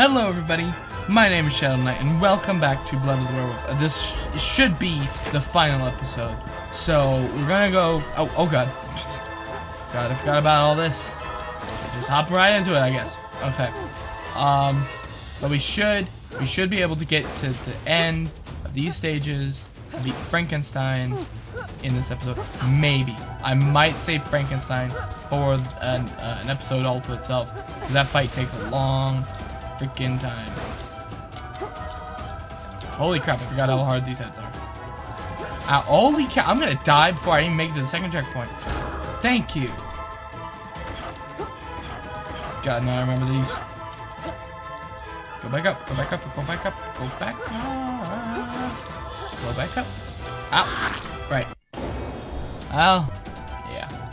Hello everybody, my name is Shadow Knight and welcome back to Blood of the Werewolf. This should be the final episode. So, we're gonna go... Oh god. God, I forgot about all this. Just hop right into it, I guess. Okay. But we should be able to get to the end of these stages and beat Frankenstein in this episode. Maybe. I might save Frankenstein for an episode all to itself, because that fight takes a long freaking time. Holy crap, I forgot how hard these heads are. Holy cow, I'm gonna die before I even make it to the second checkpoint. Thank you. God, now I remember these. Go back up, go back up, go back up, go back up. Go back up. Ow. Right. Ow. Yeah.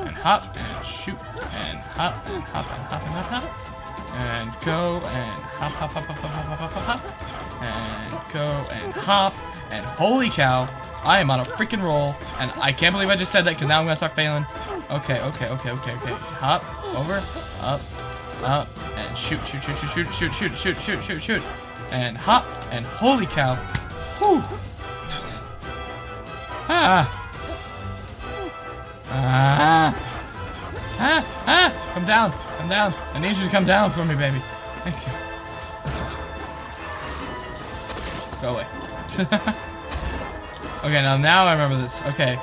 And hop, and shoot, and hop, and hop, and hop, and hop, and hop. And go and hop, hop, hop, hop, hop, hop, hop, hop, and go and hop, and holy cow, I am on a freaking roll, and I can't believe I just said that because now I'm gonna start failing. Okay. Hop, over, up, up, and shoot, shoot, shoot, shoot, shoot, shoot, shoot, shoot, shoot, shoot, and hop, and holy cow, whoo, come down. Come down. I need you to come down for me, baby. Thank you. Go away. Okay, now I remember this. Okay.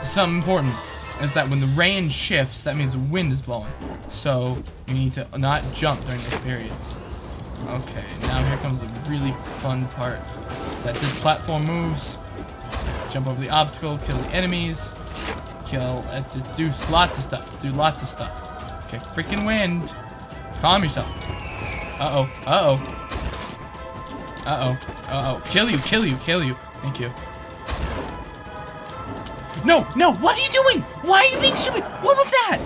Something important is that when the rain shifts, that means the wind is blowing. So, you need to not jump during these periods. Okay, now here comes the really fun part. It's that this platform moves. Jump over the obstacle, kill the enemies. Do lots of stuff. Do lots of stuff. Okay, freaking wind. Calm yourself. Uh-oh, uh-oh. Uh-oh, uh-oh. Kill you, kill you, kill you. Thank you. No, no, what are you doing? Why are you being stupid? What was that?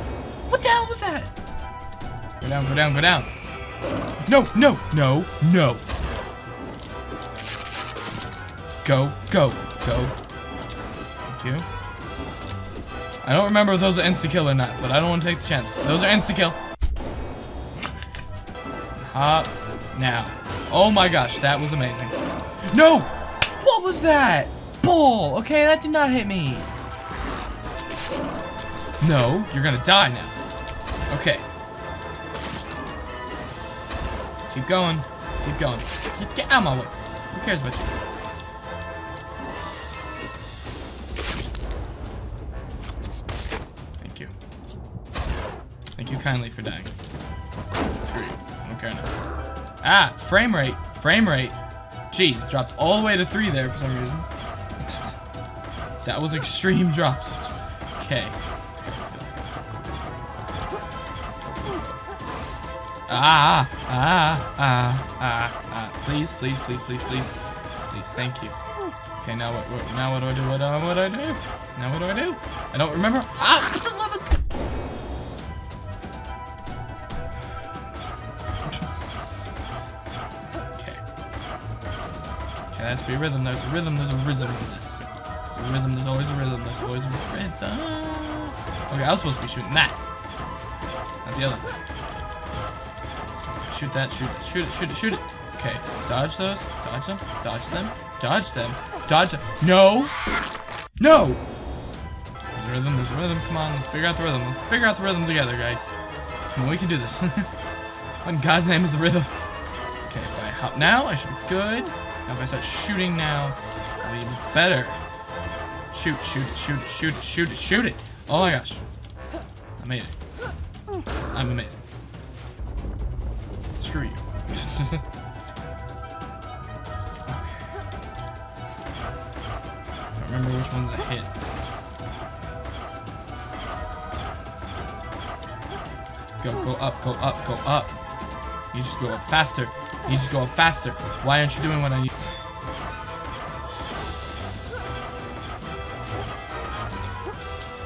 What the hell was that? Go down, go down, go down. No, no, no, no. Go, go, go. Thank you. I don't remember if those are insta-kill or not, but I don't want to take the chance. Those are insta-kill. Hop. Now. Oh my gosh, that was amazing. No! What was that? Bull! Okay, that did not hit me. No, you're gonna die now. Okay. Let's keep going. Let's keep going. Get out of my way. Who cares about you? Thank you kindly for dying. Screw you. I don't care enough. Ah! Frame rate! Frame rate! Jeez, dropped all the way to 3 there for some reason. That was extreme drops. Okay. Let's go, let's go, let's go. Ah! Ah! Ah! Ah! Ah! Please, please, please, please, please. Please, thank you. Okay, now what do I do? What do I do? Now what do I do? I don't remember. Ah! That's be rhythm. There's a rhythm. There's a rhythm to this. The rhythm. There's always a rhythm. There's always a rhythm. Okay, I was supposed to be shooting that, not the other. So shoot that. Shoot it. Shoot it. Shoot it. Shoot it. Okay. Dodge those. Dodge them. Dodge them. Dodge them. Dodge them. No. No. There's a rhythm. There's a rhythm. Come on. Let's figure out the rhythm. Let's figure out the rhythm together, guys. Come on, we can do this. What in God's name is the rhythm? Okay. If I hop now, I should be good. If I start shooting now, I'll be better. Shoot, shoot it, shoot it, shoot it, shoot it, shoot it. Oh my gosh. I made it. I'm amazing. Screw you. Okay. I don't remember which ones I hit. Go, go up, go up, go up. You just go up faster. You just go up faster. Why aren't you doing what I need?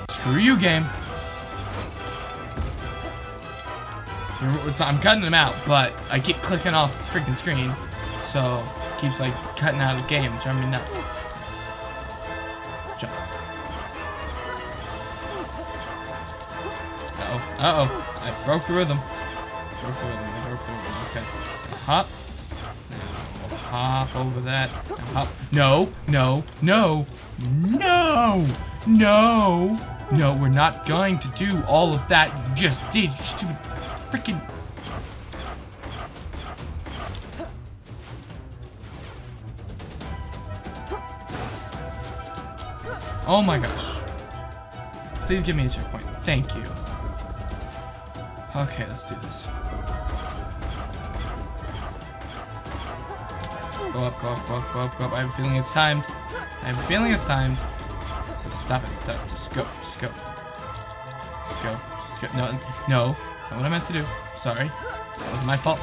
Screw you, game. I'm cutting them out, but I keep clicking off the freaking screen, so it keeps like cutting out of the game. It's driving me nuts. Jump. Uh-oh. I broke the rhythm. Okay. Hop. We'll hop over that. Hop. No. No. No. No. No. No, we're not going to do all of that you just did, you stupid freaking... Oh my gosh. Please give me a checkpoint. Thank you. Okay, let's do this. Go up, go up, go up, go up, go up. I have a feeling it's timed. So stop it, Just go, just go. No, not what I meant to do. Sorry, that was my fault.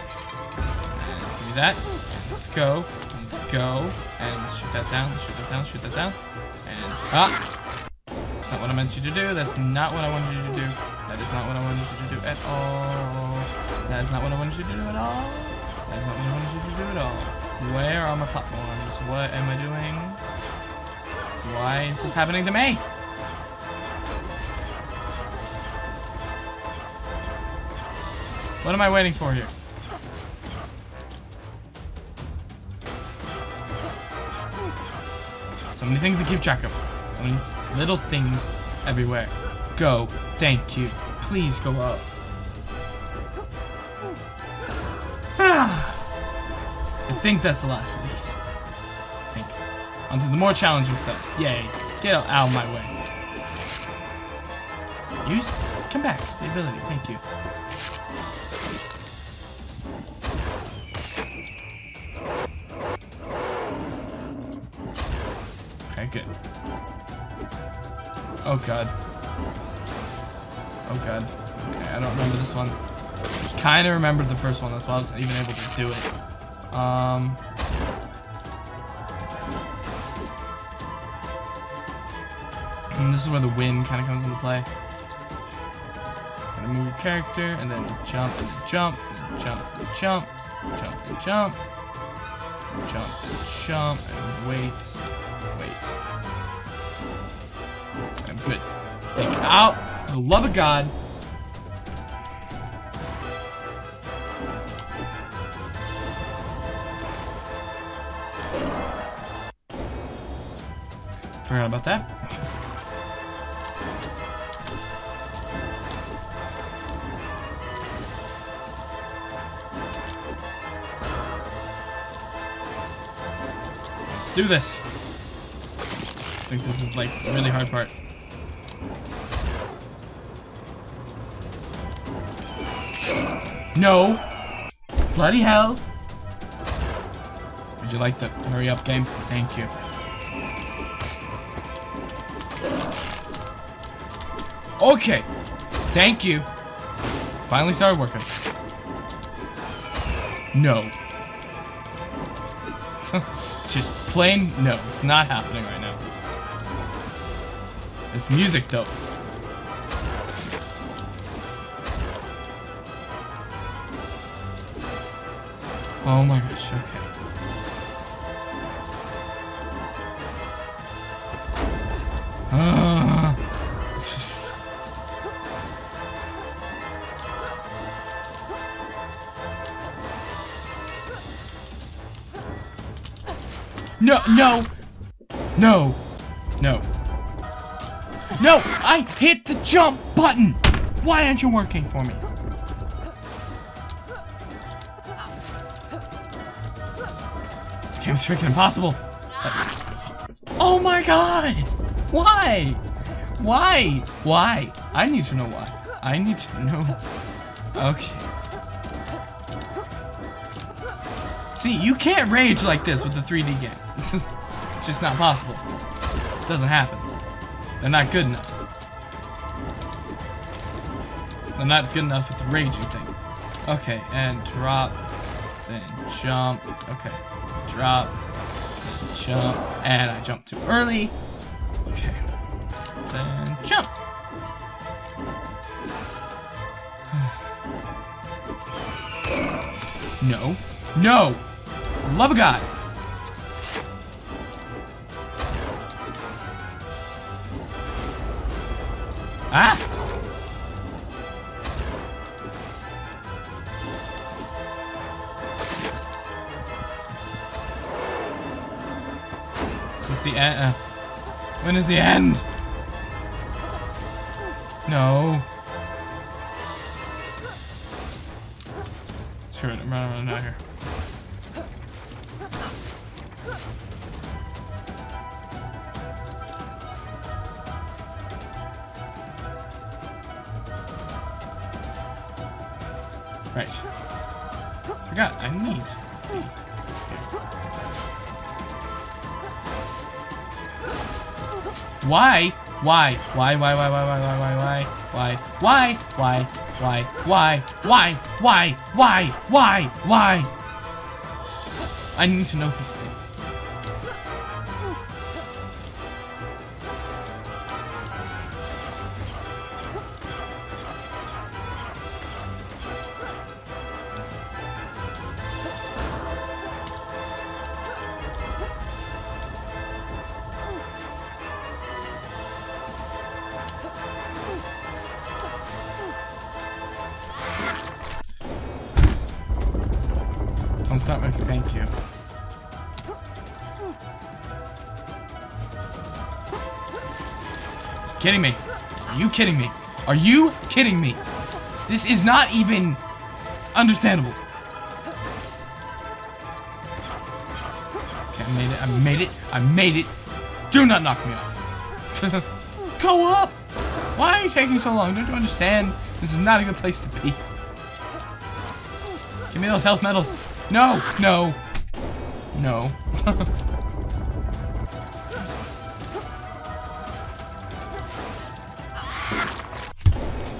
And do that. Let's go, and shoot that down, shoot that down. And ah, that's not what I meant you to do. That's not what I wanted you to do. That is not what I wanted you to do at all. That is not what I wanted you to do at all. That is not what I wanted you to do at all. Where are my platforms? What am I doing? Why is this happening to me? What am I waiting for here? So many things to keep track of. So many little things everywhere. Go. Thank you. Please go up. Ah. I think that's the last of these. Onto the more challenging stuff. Yay. Get out of my way. Use. Come back. The ability. Thank you. Okay, good. Oh, God. Oh, God. Okay, I don't remember this one. Kind of remembered the first one. That's why I wasn't even able to do it. And this is where the wind kind of comes into play. Gotta move your character, and then jump, and then jump, and then jump, and then jump, jump, and jump, and jump, and jump, and wait, I'm good. Think out, for the love of God. Forgot about that. Do this. I think this is like the really hard part. No! Bloody hell! Would you like the hurry up game? Thank you. Okay! Thank you! Finally started working. No. Just plain no, it's not happening right now. It's music though. Oh my gosh, okay. No, no, no, no, no, I hit the jump button. Why aren't you working for me? This game's freaking impossible. Oh my God. Why? Why? Why? I need to know why. I need to know. Okay. See, you can't rage like this with the 3D game. It's just not possible. It doesn't happen. They're not good enough. They're not good enough at the raging thing. Okay, and drop, then jump. Okay, drop, then jump, and I jumped too early. Okay, then jump. No, no. Love of God. Ah! is the end? When is the end? No. Sure, run out here. Right. Forgot, I need. Why? I need to know these things. Thank you. Kidding me? Are you kidding me? Are you kidding me? This is not even understandable. Okay, I made it. I made it. I made it. Do not knock me off. Go up! Why are you taking so long? Don't you understand? This is not a good place to be. Give me those health medals. No, no, no.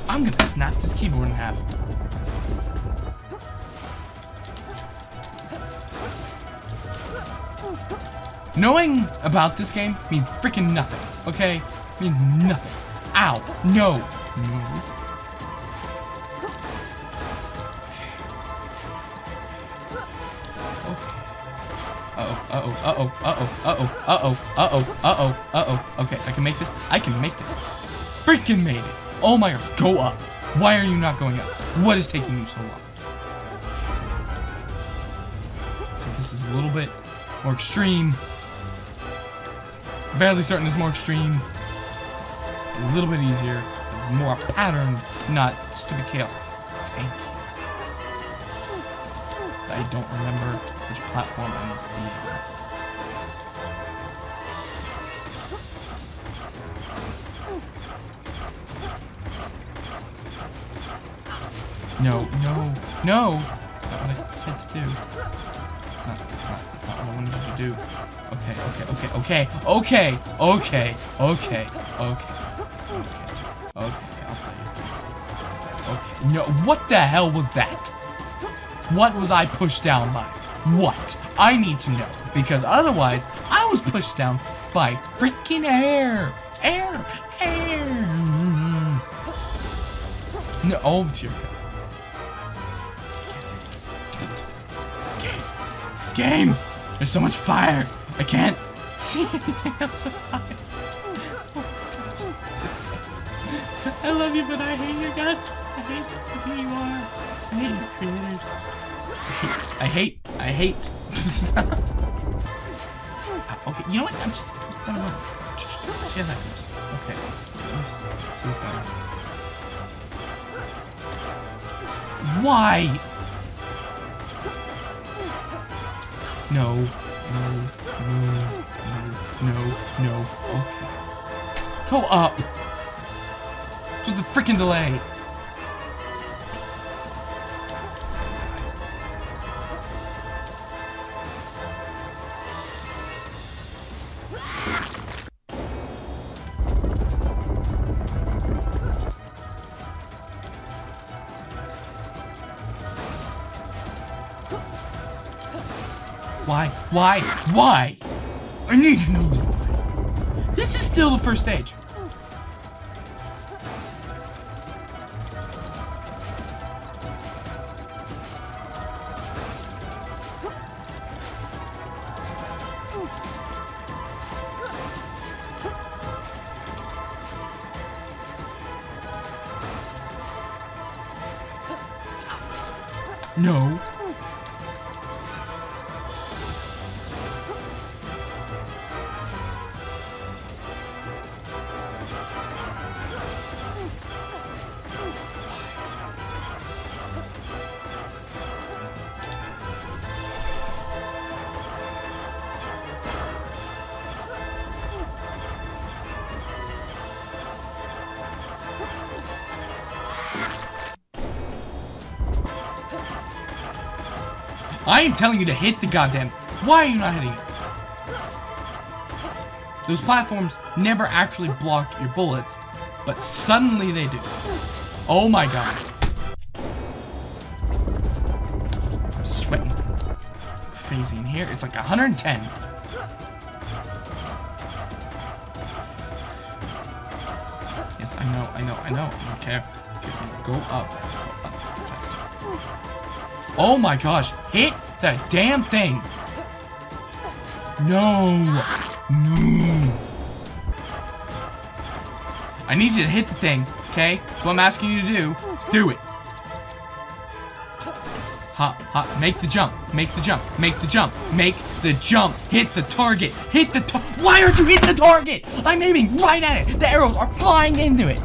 I'm gonna snap this keyboard in half. Knowing about this game means freaking nothing, okay? Means nothing. Ow, no, no. Okay, I can make this. I can make this. Freaking made it. Oh my gosh, go up. Why are you not going up? What is taking you so long? So this is a little bit more extreme. Barely certain it's more extreme. A little bit easier. It's more a pattern, not stupid chaos. Thank you. I don't remember which platform I'm on. No, no, no! That's not what I said to do. It's not what I wanted you to do. Okay, okay. No, what the hell was that? What was I pushed down by? What? I need to know, because otherwise, I was pushed down by freaking air! Air! No, oh dear God. Game, there's so much fire. I can't see anything else but fire. Oh, I love you, but I hate your guts. I hate who you are. I hate your creators. I hate. Okay, you know what? I'm just gonna run. See how that goes. Okay, let's see what's going on. Why? No. Okay. Go up! To the freaking delay! Why? I need to know why. This is still the first stage. No. I am telling you to hit the goddamn... Why are you not hitting it? Those platforms never actually block your bullets, but suddenly they do. Oh my god. I'm sweating. Crazy in here. It's like 110. Yes, I know. Okay. Go up. Oh my gosh. Hit that damn thing. No. I need you to hit the thing, okay? That's what I'm asking you to do. Let's do it. Ha. Make the jump. Make the jump. Hit the target. Why aren't you hitting the target? I'm aiming right at it. The arrows are flying into it.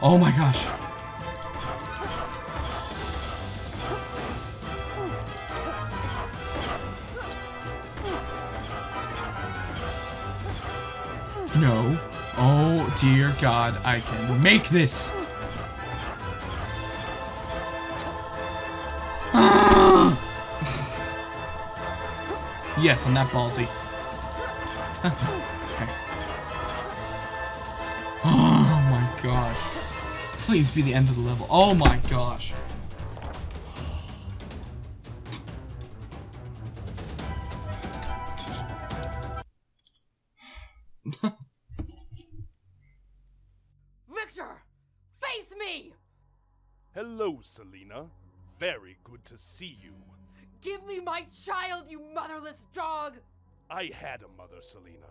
Oh my gosh. No. Oh dear God, I can make this. Yes, I'm that ballsy. Okay. Oh my gosh. Please be the end of the level. Oh my gosh. Victor, face me! Hello, Selena. Very good to see you. Give me my child, you motherless dog! I had a mother, Selena.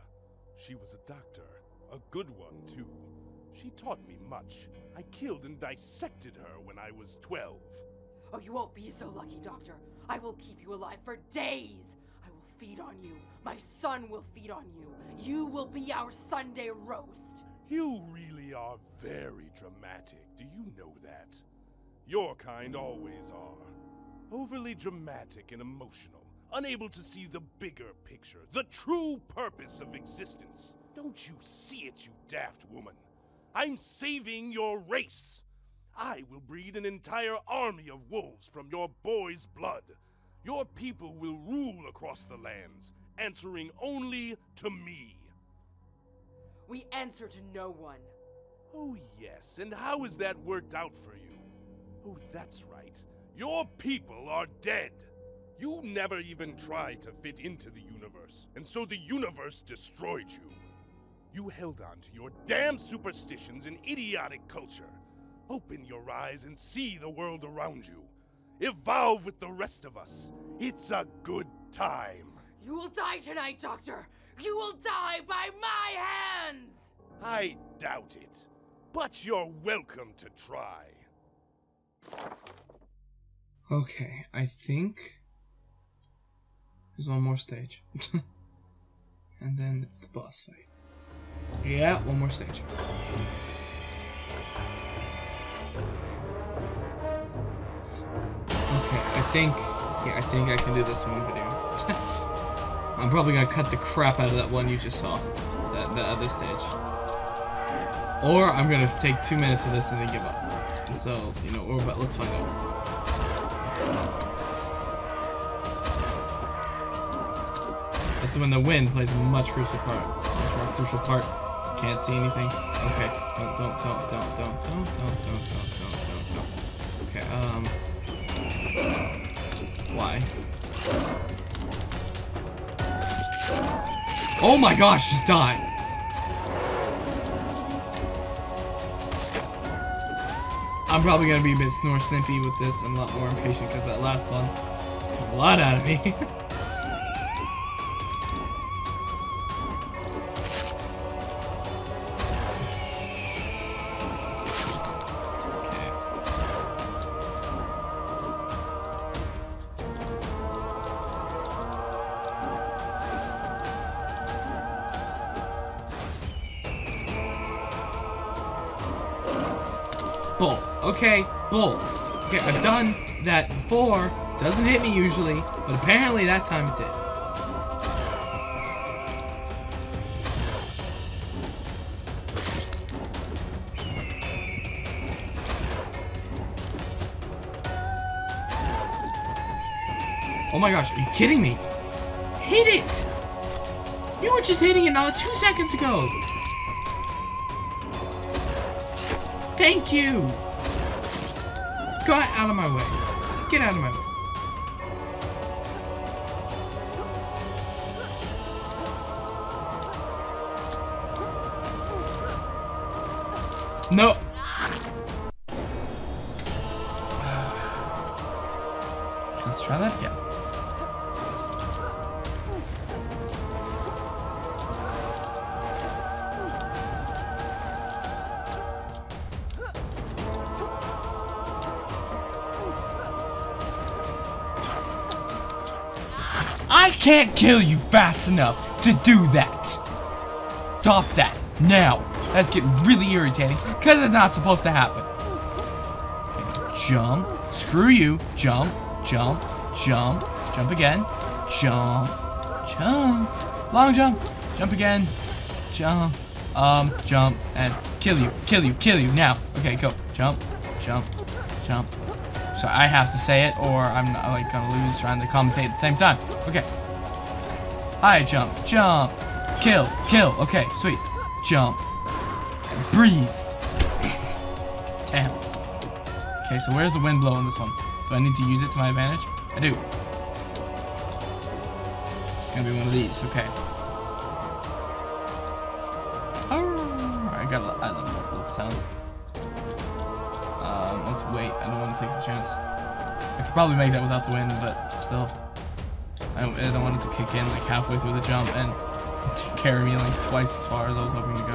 She was a doctor. A good one, too. She taught me much. I killed and dissected her when I was 12. Oh, you won't be so lucky, Doctor. I will keep you alive for days. I will feed on you. My son will feed on you. You will be our Sunday roast. You really are very dramatic. Do you know that? Your kind always are. Overly dramatic and emotional. Unable to see the bigger picture. The true purpose of existence. Don't you see it, you daft woman? I'm saving your race. I will breed an entire army of wolves from your boy's blood. Your people will rule across the lands, answering only to me. We answer to no one. Oh yes, and how has that worked out for you? Oh, that's right. Your people are dead. You never even tried to fit into the universe, and so the universe destroyed you. You held on to your damn superstitions and idiotic culture. Open your eyes and see the world around you. Evolve with the rest of us. It's a good time. You will die tonight, Doctor. You will die by my hands. I doubt it, but you're welcome to try. Okay, I think there's one more stage. And then it's the boss fight. Yeah, one more stage. Okay, I think I can do this in one video. I'm probably gonna cut the crap out of that one you just saw, that other stage. Or I'm gonna take 2 minutes of this and then give up. So, you know, or but let's find out. This is when the wind plays a much crucial part. Much more crucial part. Can't see anything. Okay. Don't. Okay, why? Oh my gosh, just die! I'm probably gonna be a bit snippy with this. I'm a lot more impatient because that last one took a lot out of me. bull. Okay, bull. Okay, I've done that before. Doesn't hit me usually, but apparently that time it did. Oh my gosh, are you kidding me? Hit it! You were just hitting it not 2 seconds ago! Thank you! Go out of my way. Get out of my way. No! Let's try that again. I can't kill you fast enough to do that. Stop that now. That's getting really irritating because it's not supposed to happen. Okay, jump. Screw you. Jump. Jump. Jump. Jump again. Jump. Jump. Long jump. Jump again. Jump. Jump. And kill you. Kill you. Kill you now. Okay, go. Jump. Jump. Jump. So I have to say it, or I'm not, like, gonna lose trying to commentate at the same time. Okay. High jump, jump, kill, kill. Okay, sweet. Jump, and breathe. Damn. Okay, so where's the wind blow in this one? Do I need to use it to my advantage? I do. It's gonna be one of these. Okay. Oh, I got a little sound. Let's wait. I don't want to take the chance. I could probably make that without the wind, but still. I don't want it to kick in like halfway through the jump and carry me like twice as far as I was hoping to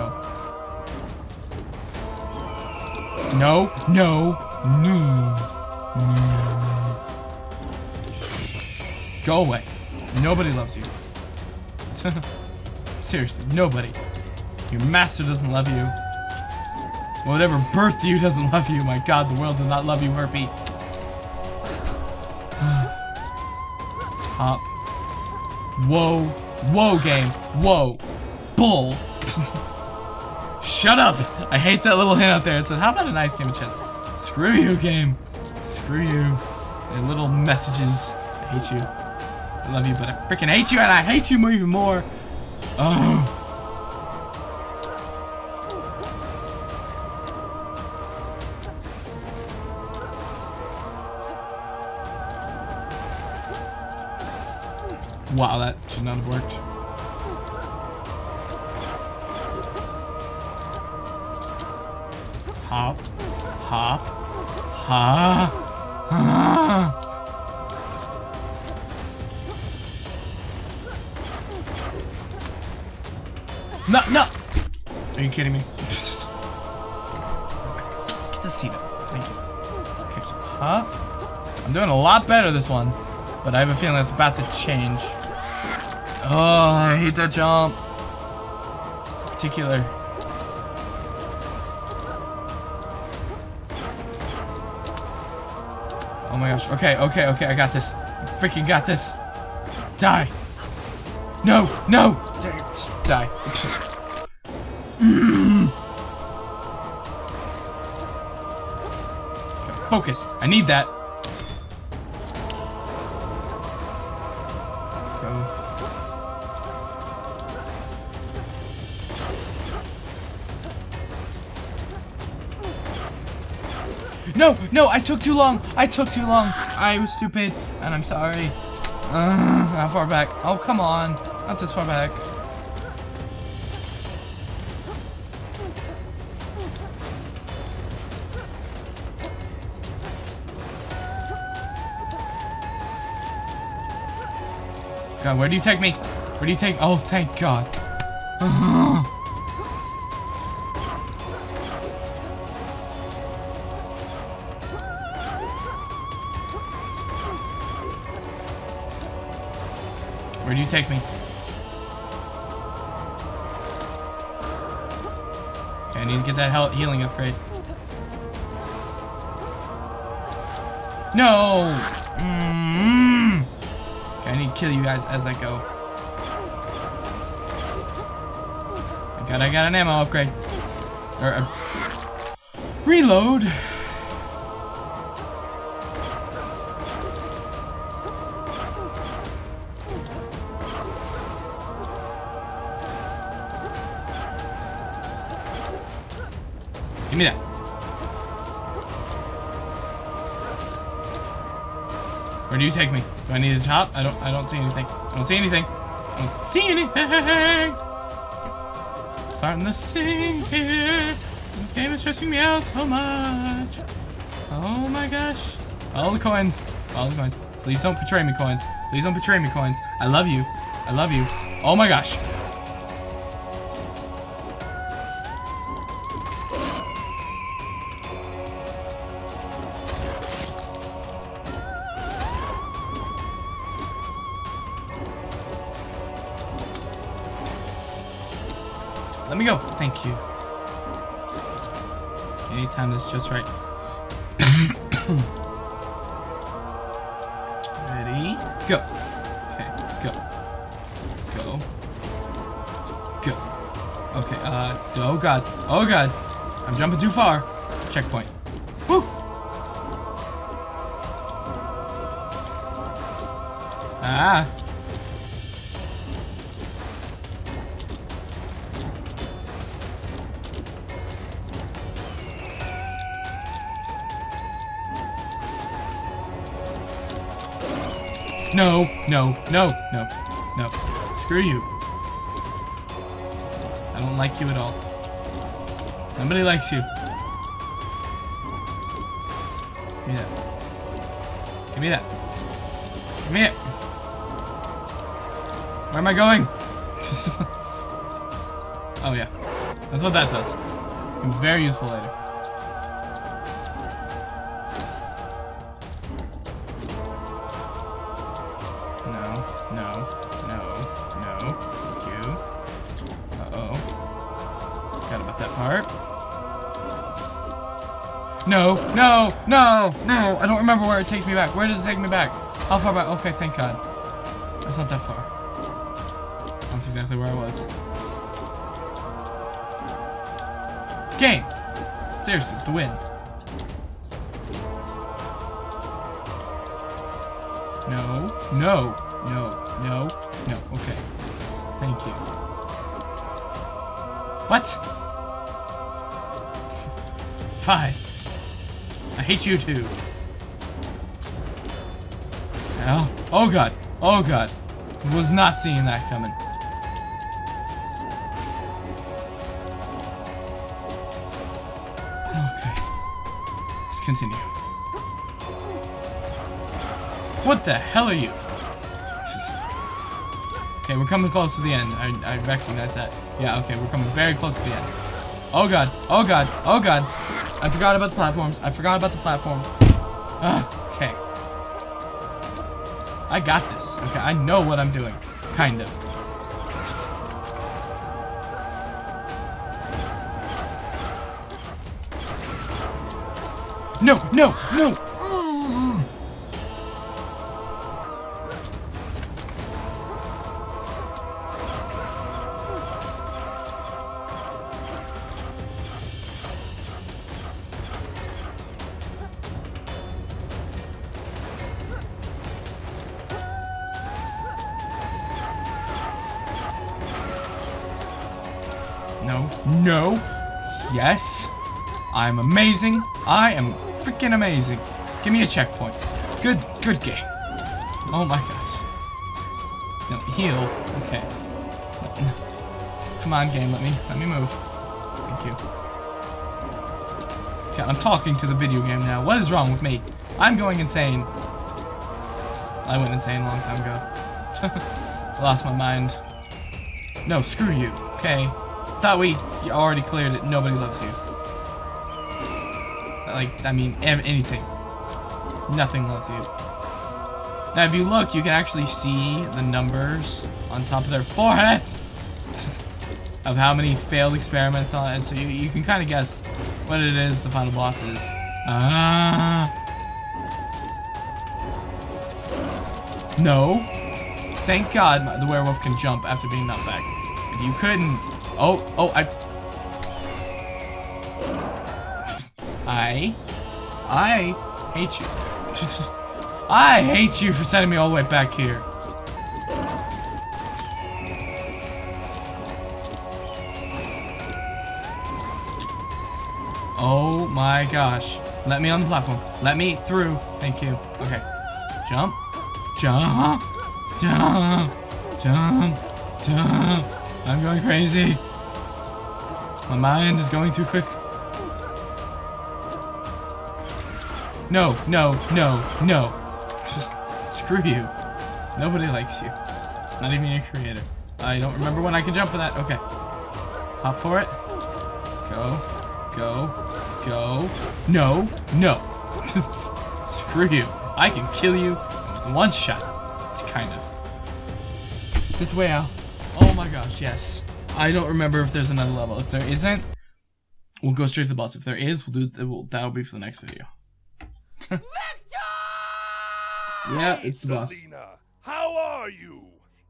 go. No, no, no. Go away. Nobody loves you. Seriously, nobody. Your master doesn't love you. Whatever birthed you doesn't love you. My God, the world does not love you, Herpy. Hop. Whoa. Whoa, game. Whoa. Bull. Shut up. I hate that little hint out there. It said, how about a nice game of chess? Screw you, game. Screw you. Your little messages. I hate you. I love you, but I freaking hate you, and I hate you even more. Oh. Wow, that should not have worked. Hop. Hop. Ha. Ha. No, no! Are you kidding me? Get the seat up. Thank you. Okay, so hop. I'm doing a lot better this one, but I have a feeling that's about to change. Oh, I hate that jump. It's particular. Oh my gosh. Okay, okay, okay. I got this. I freaking got this. Die. No, no. Die. Okay, focus. I need that. No, no, I took too long. I took too long. I was stupid, and I'm sorry. How far back? Oh, come on. Not this far back. God, where do you take me? Where do you take? Oh, thank God. Where do you take me? Okay, I need to get that healing upgrade. No! Mm-hmm. Okay, I need to kill you guys as I go. I got an ammo upgrade. Or a reload! Give me that. Where do you take me? Do I need a chop? I don't see anything. I'm starting to sing here. This game is stressing me out so much. Oh my gosh. All the coins. Please don't betray me, coins. I love you. Oh my gosh. Let me go. Thank you. Okay, time this just right. Ready? Go. Okay, go. Okay, oh god. I'm jumping too far. Checkpoint. Woo! Ah! No, no. Screw you. I don't like you at all. Nobody likes you. Give me that. Give me it. Where am I going? Oh, yeah. That's what that does. It's very useful later. No! I don't remember where it takes me back. Where does it take me back? How far back? Okay, thank God. That's not that far. That's exactly where I was. Game! Seriously, the wind. No. Okay. Thank you. What? Fine. I hate you too. Oh, oh god. Was not seeing that coming. Okay. Let's continue. What the hell are you? Okay, we're coming close to the end. I recognize that. Yeah, okay, we're coming very close to the end. Oh god. I forgot about the platforms. Okay. I got this. Okay, I know what I'm doing. Kind of. No! No. Yes. I'm amazing. I am freaking amazing. Give me a checkpoint. Good game. Oh my gosh. No, heal. Okay. No. Come on, game. Let me move. Thank you. God, I'm talking to the video game now. What is wrong with me? I'm going insane. I went insane a long time ago. I lost my mind. No, screw you. Okay. Thought we already cleared it. Nobody loves you. Like, I mean, anything. Nothing loves you. Now, if you look, you can actually see the numbers on top of their forehead of how many failed experiments on it. So you can kind of guess what it is the final boss is. No. Thank God the werewolf can jump after being knocked back. If you couldn't... I hate you. I hate you for sending me all the way back here. Oh my gosh. Let me on the platform. Let me through. Thank you. Okay. Jump. Jump. Jump. Jump. Jump. I'm going crazy. My mind is going too quick. No, no, no, no. Just screw you. Nobody likes you. Not even your creator. I don't remember when I can jump for that. Okay. Hop for it. Go. Go, go, no, no. Screw you. I can kill you with one shot. It's kind of. Is it the way out? Oh my gosh, yes. I don't remember if there's another level. If there isn't, we'll go straight to the boss. If there is, we'll do that'll be for the next video. Victor! Yeah, it's the boss. Selena, how are you?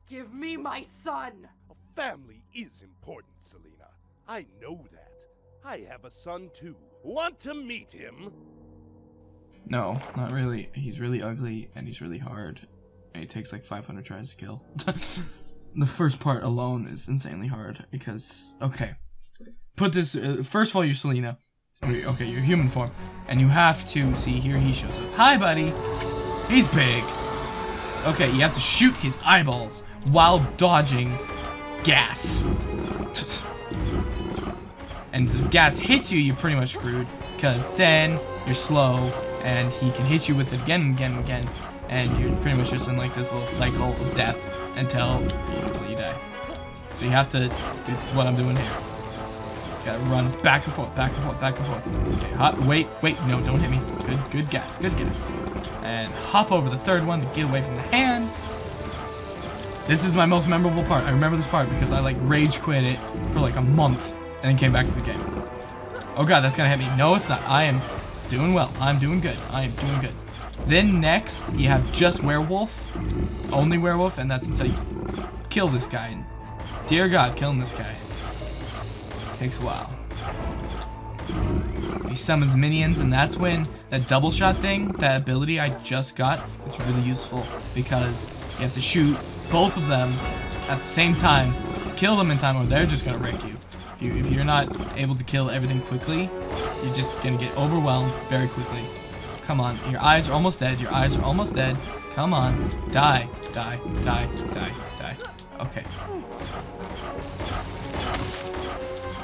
Give me my son. A family is important, Selena. I know that. I have a son too. Want to meet him? No, not really. He's really ugly and he's really hard. And he takes like 500 tries to kill. The first part alone is insanely hard because, okay. Put this, first of all, you're Selena. Okay, you're human form. And you have to, see here he shows up. Hi, buddy. He's big. Okay, you have to shoot his eyeballs while dodging gas. And if the gas hits you, you're pretty much screwed, because then you're slow, and he can hit you with it again and again and again, and you're pretty much just in like this little cycle of death until you die. So you have to do what I'm doing here. Gotta run back and forth, back and forth, back and forth. Okay, hop, wait, wait, no, don't hit me. Good gas, good gas. And hop over the third one to get away from the hand. This is my most memorable part. I remember this part because I like rage quit it for like a month. And then came back to the game. Oh god, that's gonna hit me. No, it's not. I am doing well. I'm doing good. I am doing good. Then next, you have just werewolf. Only werewolf, and that's until you kill this guy. And dear god, killing this guy takes a while. He summons minions, and that's when that double shot thing, that ability I just got, it's really useful because you have to shoot both of them at the same time, kill them in time, or they're just gonna wreck you. If you're not able to kill everything quickly, you're just gonna get overwhelmed very quickly. Come on, your eyes are almost dead. Your eyes are almost dead. Come on, die, die, die, die, die. Okay.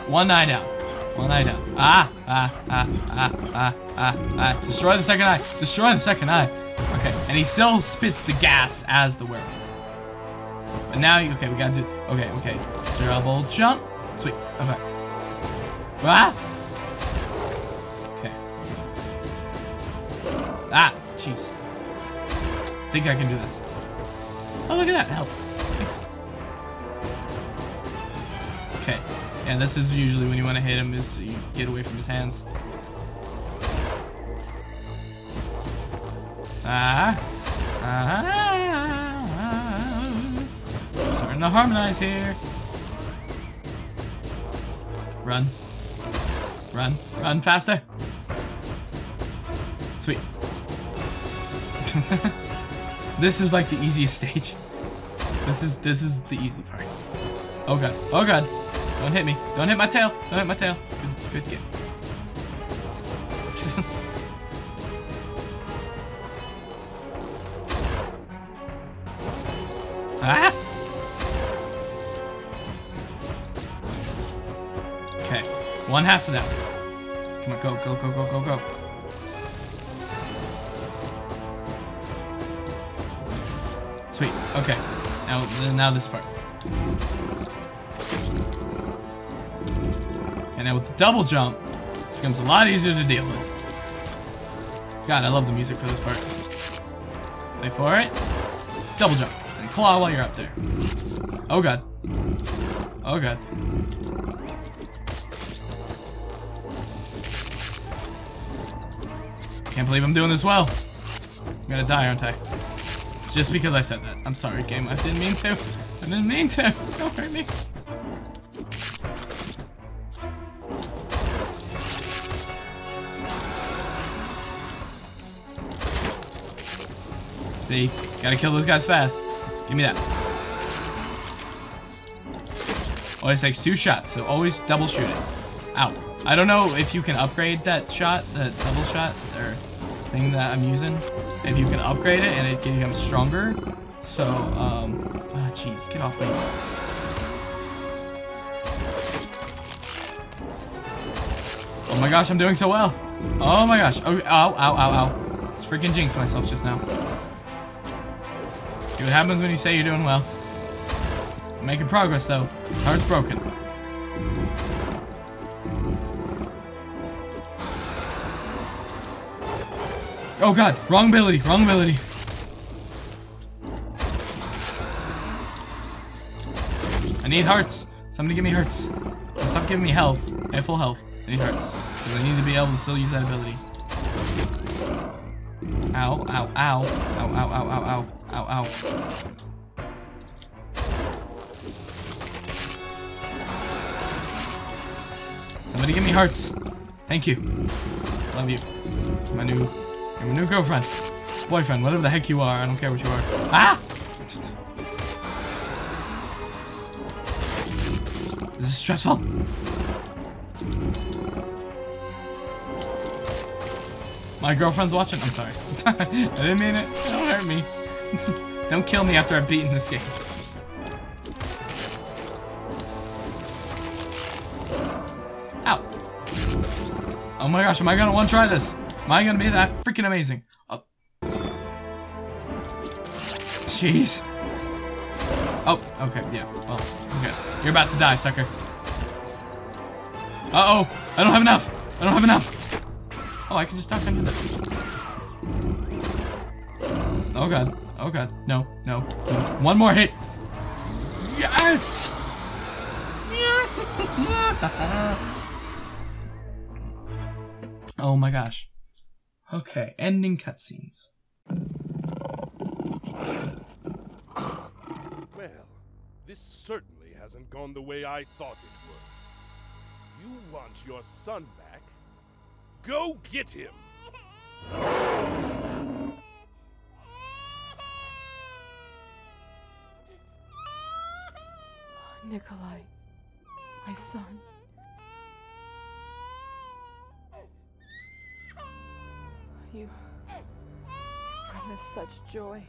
One eye down. One eye down. Ah, ah, ah, ah, ah, ah, ah. Destroy the second eye. Destroy the second eye. Okay, and he still spits the gas as the werewolf. And now, okay, we gotta do. Okay, okay. Double jump. Sweet. Okay. Ah! Okay. Ah! Jeez. Think I can do this. Oh, look at that. Health. Thanks. Okay. Yeah, this is usually when you want to hit him is you get away from his hands. Ah! Ah! I'm starting to harmonize here. Run. Run. Run faster. Sweet. This is like the easiest stage. This is the easy part. Oh god. Oh god. Don't hit me. Don't hit my tail. Don't hit my tail. Good game. Ah! One half of that. Come on, go, go, go, go, go, go. Sweet. Okay. Now this part. And now with the double jump, this becomes a lot easier to deal with. God, I love the music for this part. Wait for it. Double jump. And claw while you're up there. Oh god. Oh god. Can't believe I'm doing this well. I'm gonna die, aren't I? Just because I said that. I'm sorry, game. I didn't mean to. I didn't mean to. Don't hurt me. See? Gotta kill those guys fast. Give me that. Always takes two shots, so always double shoot it. Ow. I don't know if you can upgrade that shot, that double shot, or thing that I'm using. If you can upgrade it and it becomes stronger. So, ah, jeez, get off me. Oh my gosh, I'm doing so well. Oh my gosh. Oh, ow, ow, ow, ow. It's freaking jinxed myself just now. See what happens when you say you're doing well. I'm making progress though. His heart's broken. Oh god, wrong ability, wrong ability. I need hearts. Somebody give me hearts. Stop giving me health. I have full health. I need hearts. Because I need to be able to still use that ability. Ow, ow, ow. Ow, ow, ow, ow, ow. Ow, ow. Somebody give me hearts. Thank you. Love you. My new girlfriend. Boyfriend, whatever the heck you are. I don't care what you are. Ah! This is stressful. My girlfriend's watching. I'm sorry. I didn't mean it. Don't hurt me. Don't kill me after I've beaten this game. Ow. Oh my gosh, am I gonna one try this? Am I gonna be that freaking amazing? Oh. Jeez. Oh, okay, yeah. Well, okay. You're about to die, sucker. Uh-oh. I don't have enough. I don't have enough. Oh, I can just duck into this. Oh god. Oh god, no, no, no. One more hit. Yes! Oh my gosh. Okay, ending cutscenes. Well, this certainly hasn't gone the way I thought it would. You want your son back? Go get him! Nikolai, my son. You brought us such joy.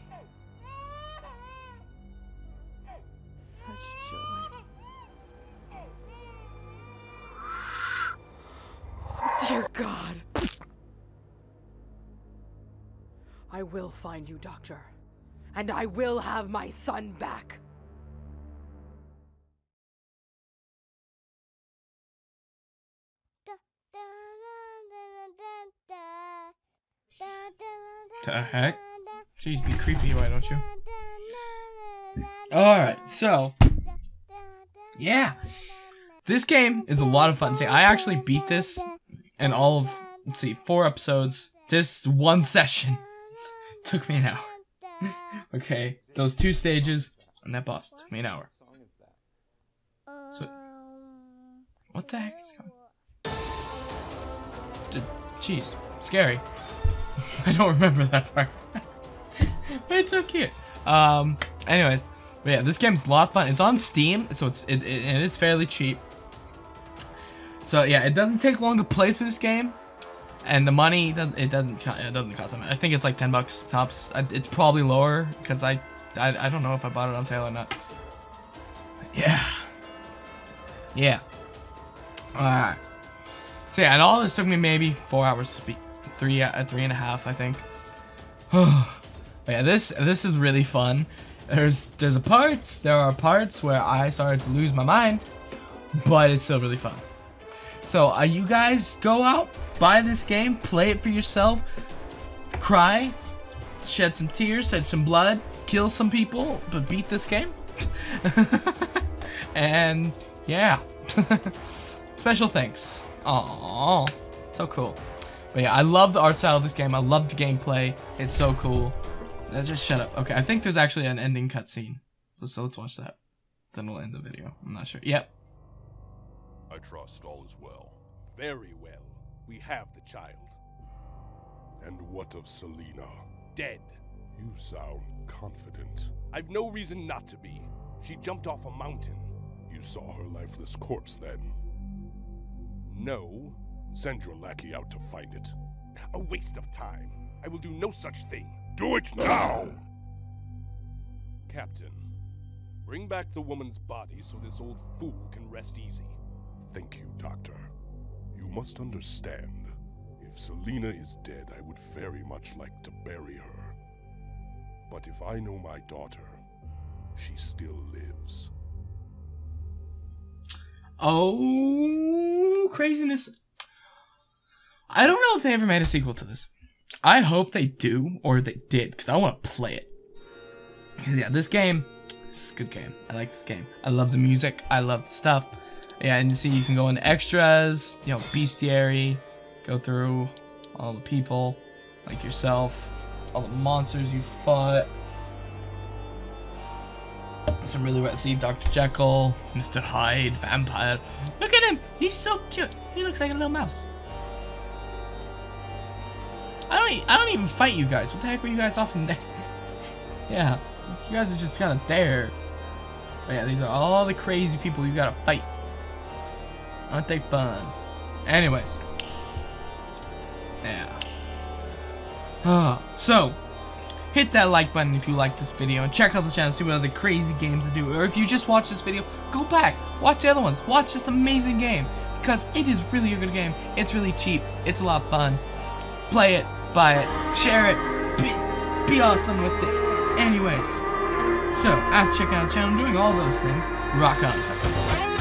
Such joy. Oh, dear God. I will find you, Doctor. And I will have my son back. The heck? Jeez, be creepy, why don't you? Alright, so. Yeah. This game is a lot of fun. See, I actually beat this in all of, let's see, 4 episodes. This one session took me an hour. Okay, those 2 stages and that boss took me an hour. So, what the heck is going on? Jeez, scary. I don't remember that part. But it's so cute. Anyways, but yeah, this game's a lot of fun. It's on Steam, so it is fairly cheap. So yeah, it doesn't take long to play through this game, and the money it doesn't cost that much. I think it's like $10 tops. It's probably lower because I don't know if I bought it on sale or not. Yeah. Yeah. All right. So yeah, and all this took me maybe 4 hours to beat. Three and a half, I think. But yeah, this is really fun. There are parts where I started to lose my mind, but it's still really fun. So you guys go out, buy this game, play it for yourself, cry, shed some tears, shed some blood, kill some people, but beat this game. And yeah, special thanks. Aww, so cool. But yeah, I love the art style of this game. I love the gameplay. It's so cool. Just shut up. Okay, I think there's actually an ending cutscene. So let's watch that. Then we'll end the video. I'm not sure. Yep. I trust all is well. Very well. We have the child. And what of Selena? Dead. You sound confident. I've no reason not to be. She jumped off a mountain. You saw her lifeless corpse then? No. Send your lackey out to find it. A waste of time. I will do no such thing. Do it now! Captain, bring back the woman's body so this old fool can rest easy. Thank you, Doctor. You must understand, if Selena is dead, I would very much like to bury her. But if I know my daughter, she still lives. Oh, craziness. I don't know if they ever made a sequel to this. I hope they do, or they did, because I want to play it. Because, yeah, this is a good game. I like this game. I love the music. I love the stuff. Yeah, and you see, you can go into extras, you know, bestiary, go through all the people, like yourself, all the monsters you fought. Some really wet seed, Dr. Jekyll, Mr. Hyde, vampire. Look at him! He's so cute. He looks like a little mouse. I don't even fight you guys. What the heck were you guys off in there? Yeah, you guys are just kind of there. But yeah, these are all the crazy people you gotta fight. Aren't they fun? Anyways. Yeah. So, hit that like button if you like this video. And check out the channel to see what other crazy games I do. Or if you just watch this video, go back. Watch the other ones. Watch this amazing game. Because it is really a good game. It's really cheap. It's a lot of fun. Play it. Buy it, share it, be awesome with it. Anyways, so after checking out the channel, I'm doing all those things. Rock on, suckers.